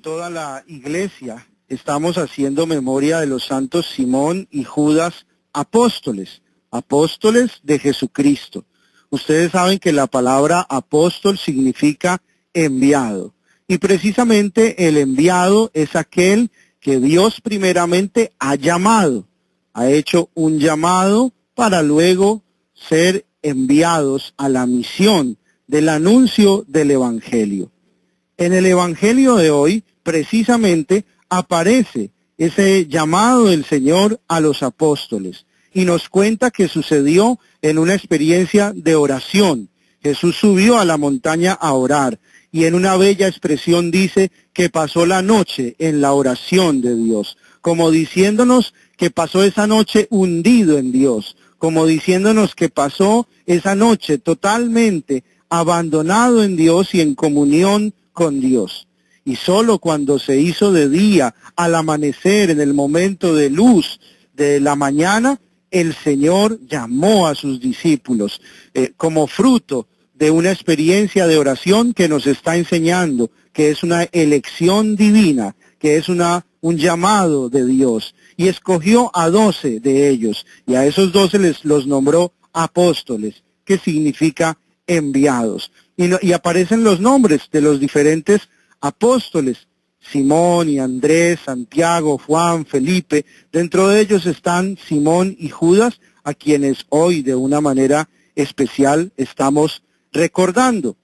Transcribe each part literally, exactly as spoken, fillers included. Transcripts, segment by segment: toda la iglesia estamos haciendo memoria de los santos Simón y Judas, apóstoles, apóstoles de Jesucristo. Ustedes saben que la palabra apóstol significa enviado. Y precisamente el enviado es aquel que Dios primeramente ha llamado, ha hecho un llamado para luego ser enviados a la misión del anuncio del Evangelio. En el Evangelio de hoy, precisamente, aparece ese llamado del Señor a los apóstoles y nos cuenta que sucedió en una experiencia de oración. Jesús subió a la montaña a orar y en una bella expresión dice que pasó la noche en la oración de Dios, como diciéndonos que pasó esa noche hundido en Dios, como diciéndonos que pasó esa noche totalmente abandonado en Dios y en comunión con Dios. Y solo cuando se hizo de día, al amanecer, en el momento de luz de la mañana, el Señor llamó a sus discípulos eh, como fruto de una experiencia de oración que nos está enseñando, que es una elección divina, que es una, un llamado de Dios. Y escogió a doce de ellos, y a esos doce les, los nombró apóstoles, que significa enviados. Y, no, y aparecen los nombres de los diferentes apóstoles, Simón y Andrés, Santiago, Juan, Felipe. Dentro de ellos están Simón y Judas, a quienes hoy de una manera especial estamos recordando.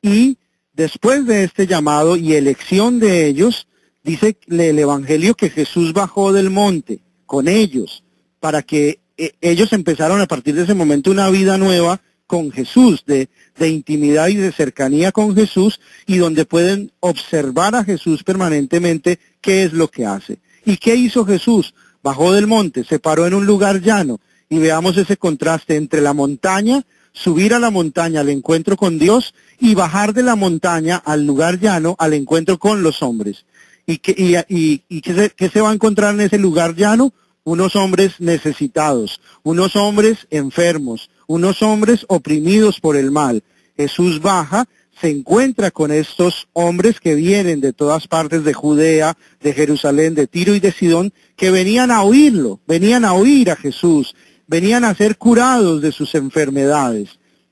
Y después de este llamado y elección de ellos, dice el Evangelio que Jesús bajó del monte con ellos, para que ellos empezaron a partir de ese momento una vida nueva con Jesús, de, de intimidad y de cercanía con Jesús, y donde pueden observar a Jesús permanentemente qué es lo que hace. ¿Y qué hizo Jesús? Bajó del monte, se paró en un lugar llano, y veamos ese contraste entre la montaña, subir a la montaña al encuentro con Dios, y bajar de la montaña al lugar llano al encuentro con los hombres. ¿Y qué, y, y, y qué, se, qué se va a encontrar en ese lugar llano? Unos hombres necesitados, unos hombres enfermos, unos hombres oprimidos por el mal. Jesús baja, se encuentra con estos hombres que vienen de todas partes de Judea, de Jerusalén, de Tiro y de Sidón, que venían a oírlo, venían a oír a Jesús, venían a ser curados de sus enfermedades.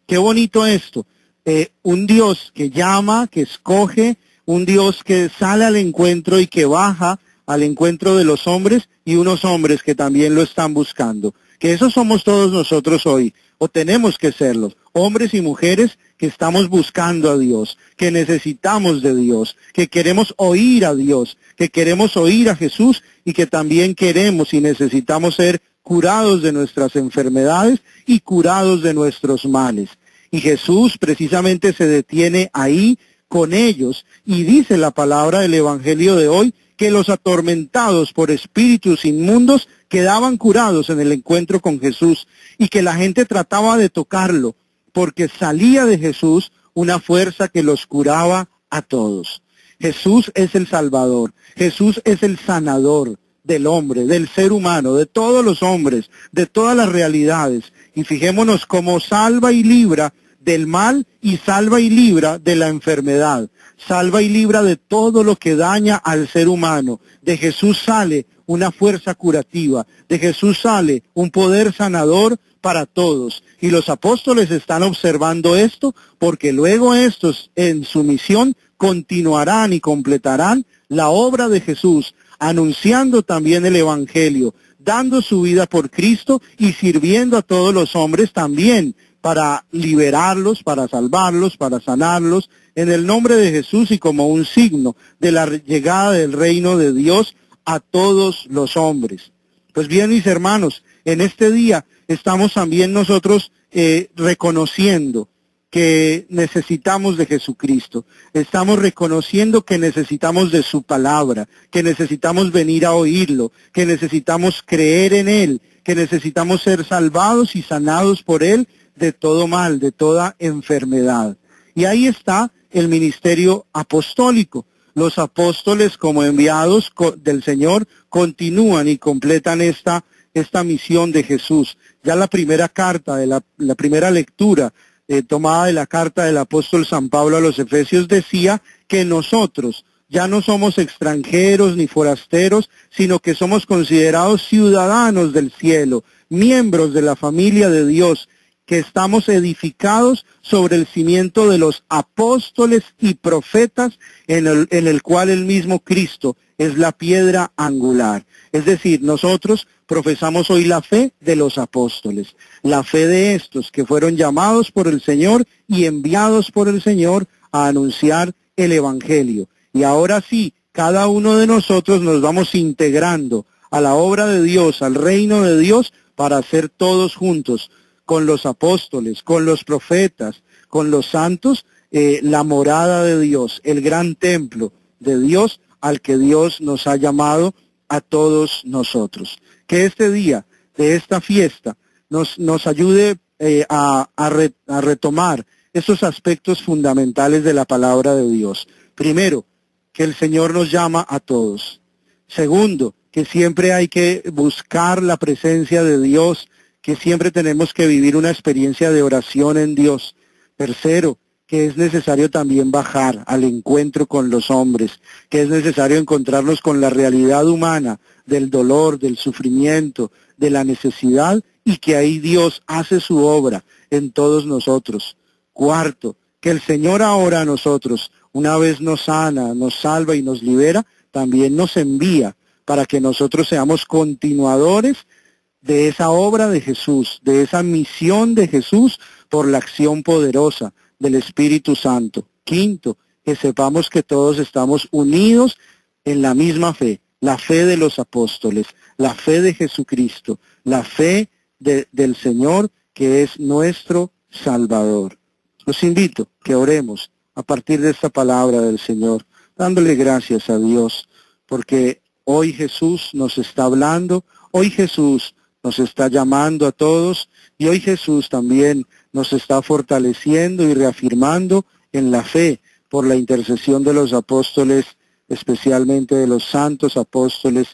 Qué bonito esto, eh, un Dios que llama, que escoge, un Dios que sale al encuentro y que baja al encuentro de los hombres, y unos hombres que también lo están buscando. Que esos somos todos nosotros hoy, o tenemos que serlos, hombres y mujeres que estamos buscando a Dios, que necesitamos de Dios, que queremos oír a Dios, que queremos oír a Jesús, y que también queremos y necesitamos ser curados de nuestras enfermedades y curados de nuestros males. Y Jesús precisamente se detiene ahí con ellos, y dice la palabra del Evangelio de hoy, que los atormentados por espíritus inmundos quedaban curados en el encuentro con Jesús, y que la gente trataba de tocarlo, porque salía de Jesús una fuerza que los curaba a todos. Jesús es el Salvador, Jesús es el sanador del hombre, del ser humano, de todos los hombres, de todas las realidades, y fijémonos cómo salva y libra del mal y salva y libra de la enfermedad. Salva y libra de todo lo que daña al ser humano. De Jesús sale una fuerza curativa, de Jesús sale un poder sanador para todos. Y los apóstoles están observando esto, porque luego estos en su misión continuarán y completarán la obra de Jesús, anunciando también el Evangelio, dando su vida por Cristo y sirviendo a todos los hombres también, para liberarlos, para salvarlos, para sanarlos, en el nombre de Jesús y como un signo de la llegada del reino de Dios a todos los hombres. Pues bien, mis hermanos, en este día estamos también nosotros eh, reconociendo que necesitamos de Jesucristo, estamos reconociendo que necesitamos de su palabra, que necesitamos venir a oírlo, que necesitamos creer en Él, que necesitamos ser salvados y sanados por Él, de todo mal, de toda enfermedad. Y ahí está el ministerio apostólico. Los apóstoles como enviados del Señor continúan y completan esta, esta misión de Jesús. Ya la primera carta, de la, la primera lectura eh, tomada de la carta del apóstol San Pablo a los Efesios decía que nosotros, Ya no somos extranjeros ni forasteros, sino que somos considerados ciudadanos del cielo, miembros de la familia de Dios, que estamos edificados sobre el cimiento de los apóstoles y profetas, en el, en el cual el mismo Cristo es la piedra angular. Es decir, nosotros profesamos hoy la fe de los apóstoles, la fe de estos que fueron llamados por el Señor y enviados por el Señor a anunciar el Evangelio. Y ahora sí, cada uno de nosotros nos vamos integrando a la obra de Dios, al reino de Dios, para ser todos juntos, con los apóstoles, con los profetas, con los santos, eh, la morada de Dios, el gran templo de Dios al que Dios nos ha llamado a todos nosotros. Que este día de esta fiesta nos, nos ayude eh, a, a, re, a retomar esos aspectos fundamentales de la palabra de Dios. Primero, que el Señor nos llama a todos. Segundo, que siempre hay que buscar la presencia de Dios, que siempre tenemos que vivir una experiencia de oración en Dios. Tercero, que es necesario también bajar al encuentro con los hombres, que es necesario encontrarnos con la realidad humana, del dolor, del sufrimiento, de la necesidad, y que ahí Dios hace su obra en todos nosotros. Cuarto, que el Señor ahora a nosotros, una vez nos sana, nos salva y nos libera, también nos envía para que nosotros seamos continuadores de esa obra de Jesús, de esa misión de Jesús por la acción poderosa del Espíritu Santo. Quinto, que sepamos que todos estamos unidos en la misma fe, la fe de los apóstoles, la fe de Jesucristo, la fe de, del Señor que es nuestro Salvador. Los invito que oremos a partir de esta palabra del Señor, dándole gracias a Dios, porque hoy Jesús nos está hablando, hoy Jesús nos está llamando a todos, y hoy Jesús también nos está fortaleciendo y reafirmando en la fe por la intercesión de los apóstoles, especialmente de los santos apóstoles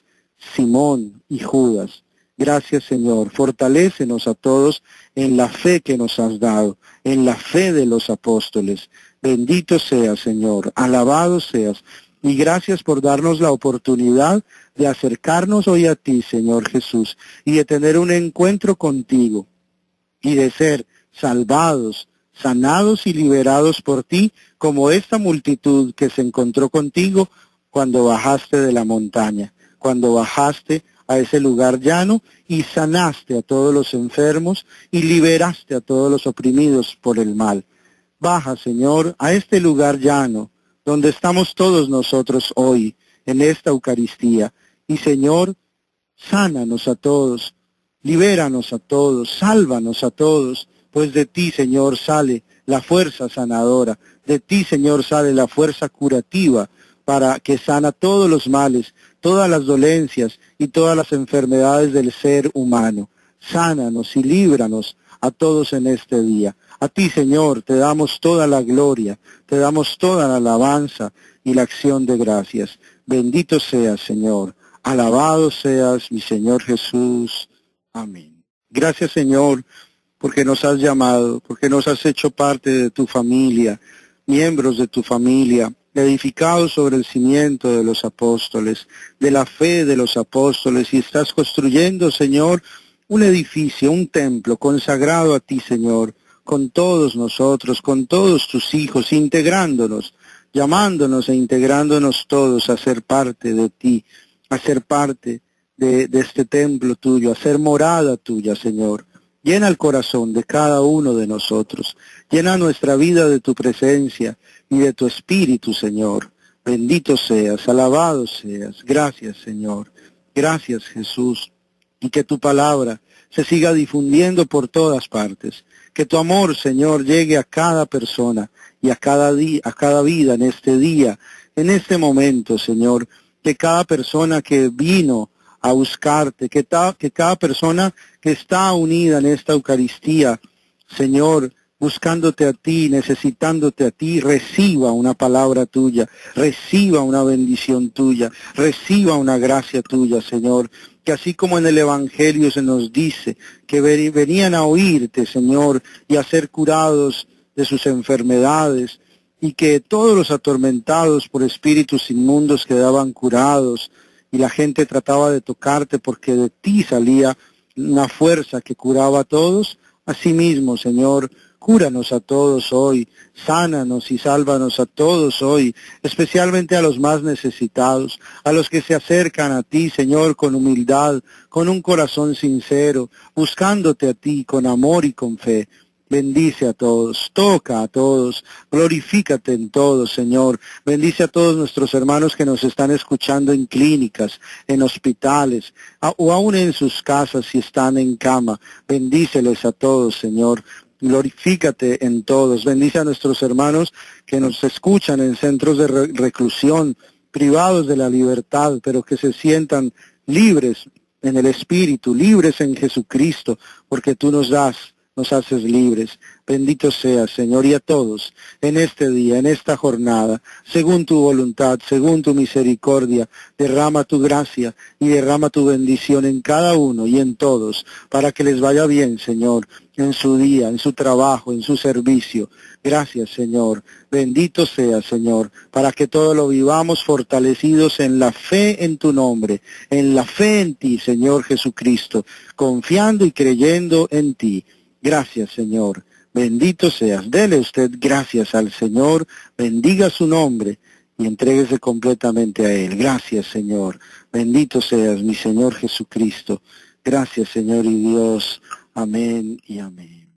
Simón y Judas. Gracias, Señor, fortalécenos a todos en la fe que nos has dado, en la fe de los apóstoles. Bendito seas, Señor, alabado seas, y gracias por darnos la oportunidad de acercarnos hoy a ti, Señor Jesús, y de tener un encuentro contigo, y de ser salvados, sanados y liberados por ti, como esta multitud que se encontró contigo cuando bajaste de la montaña, cuando bajaste a ese lugar llano y sanaste a todos los enfermos y liberaste a todos los oprimidos por el mal. Baja, Señor, a este lugar llano donde estamos todos nosotros hoy en esta Eucaristía, y, Señor, sánanos a todos, libéranos a todos, sálvanos a todos, pues de ti, Señor, sale la fuerza sanadora, de ti, Señor, sale la fuerza curativa para que sana todos los males, todas las dolencias y todas las enfermedades del ser humano. Sánanos y líbranos a todos en este día. A ti, Señor, te damos toda la gloria, te damos toda la alabanza y la acción de gracias. Bendito seas, Señor. Alabado seas, mi Señor Jesús. Amén. Gracias, Señor, porque nos has llamado, porque nos has hecho parte de tu familia, miembros de tu familia, edificados sobre el cimiento de los apóstoles, de la fe de los apóstoles, y estás construyendo, Señor, un edificio, un templo consagrado a ti, Señor, con todos nosotros, con todos tus hijos, integrándonos, llamándonos e integrándonos todos a ser parte de ti, a ser parte de, de este templo tuyo, a ser morada tuya, Señor. Llena el corazón de cada uno de nosotros, llena nuestra vida de tu presencia y de tu Espíritu, Señor. Bendito seas, alabado seas. Gracias, Señor. Gracias, Jesús. Y que tu palabra se siga difundiendo por todas partes. Que tu amor, Señor, llegue a cada persona y a cada, a cada vida en este día, en este momento, Señor. Que cada persona que vino a buscarte, que, ta, que cada persona que está unida en esta Eucaristía, Señor, buscándote a ti, necesitándote a ti, reciba una palabra tuya, reciba una bendición tuya, reciba una gracia tuya, Señor. Que así como en el Evangelio se nos dice que venían a oírte, Señor, y a ser curados de sus enfermedades, y que todos los atormentados por espíritus inmundos quedaban curados, y la gente trataba de tocarte porque de ti salía una fuerza que curaba a todos. Asimismo, Señor, cúranos a todos hoy, sánanos y sálvanos a todos hoy, especialmente a los más necesitados, a los que se acercan a ti, Señor, con humildad, con un corazón sincero, buscándote a ti con amor y con fe. Bendice a todos, toca a todos, glorifícate en todos, Señor. Bendice a todos nuestros hermanos que nos están escuchando en clínicas, en hospitales, a, o aún en sus casas si están en cama. Bendíceles a todos, Señor. Glorifícate en todos. Bendice a nuestros hermanos que nos escuchan en centros de reclusión, privados de la libertad, pero que se sientan libres en el Espíritu, libres en Jesucristo, porque tú nos das, nos haces libres. Bendito seas, Señor, y a todos, en este día, en esta jornada, según tu voluntad, según tu misericordia, derrama tu gracia y derrama tu bendición en cada uno y en todos, para que les vaya bien, Señor, en su día, en su trabajo, en su servicio. Gracias, Señor. Bendito seas, Señor, para que todo lo vivamos fortalecidos en la fe en tu nombre, en la fe en ti, Señor Jesucristo, confiando y creyendo en ti. Gracias, Señor. Bendito seas. Dele usted gracias al Señor. Bendiga su nombre y entréguese completamente a Él. Gracias, Señor. Bendito seas, mi Señor Jesucristo. Gracias, Señor y Dios. Amén y amén.